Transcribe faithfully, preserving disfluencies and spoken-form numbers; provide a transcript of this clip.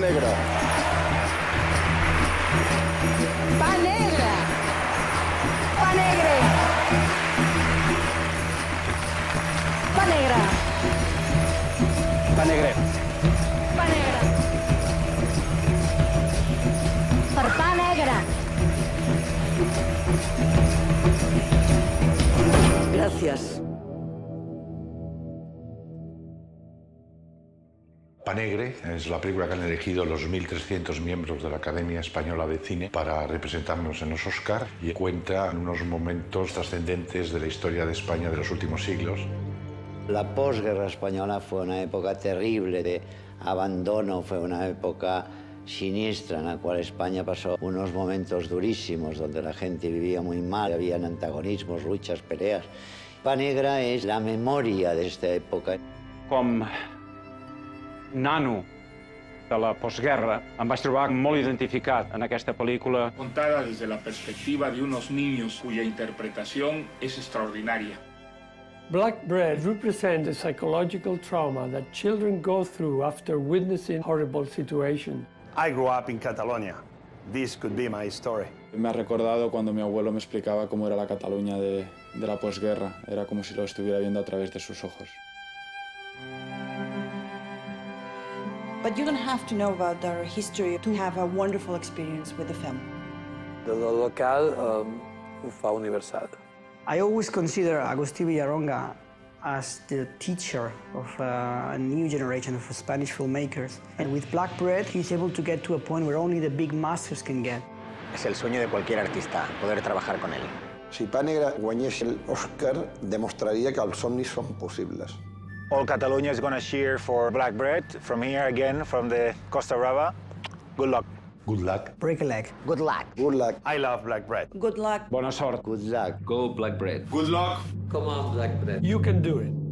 Pa Negra. Pa Negra. Pa Negre. Pa Negra. Pa Negre. Pa Negra. Per Pa Negra. Gracias. Pa Negre es la película que han elegido los mil trescientos miembros de la Academia Española de Cine para representarnos en los Oscar y cuenta unos momentos trascendentes de la historia de España de los últimos siglos. La posguerra española fue una época terrible de abandono, fue una época siniestra en la cual España pasó unos momentos durísimos donde la gente vivía muy mal, habían antagonismos, luchas, peleas. Pa Negra es la memoria de esta época. Con... nano de la postguerra, em vaig trobar molt identificat en aquesta pel·lícula. Contada desde la perspectiva de unos niños cuya interpretación es extraordinaria. Black Bread represents a psychological trauma that children go through after witnessing horrible situation. I grew up in Catalonia. This could be my story. Me ha recordado cuando mi abuelo me explicaba cómo era la Cataluña de, de la postguerra. Era como si lo estuviera viendo a través de sus ojos. But you don't have to know about our history to have a wonderful experience with the film. The local um, fue universal. I always consider Agustí Villaronga as the teacher of uh, a new generation of Spanish filmmakers. And with Black Bread, he's able to get to a point where only the big masters can get. Es el sueño de cualquier artista, poder trabajar con él. Si Pa Negra guanyés el Oscar, demostraría que els somnis són possibles. All Catalonia is going to cheer for Black Bread. From here again, from the Costa Brava. Good luck. Good luck. Break a leg. Good luck. Good luck. I love Black Bread. Good luck. Bona sort. Good luck. Go Black Bread. Good luck. Come on, Black Bread. You can do it.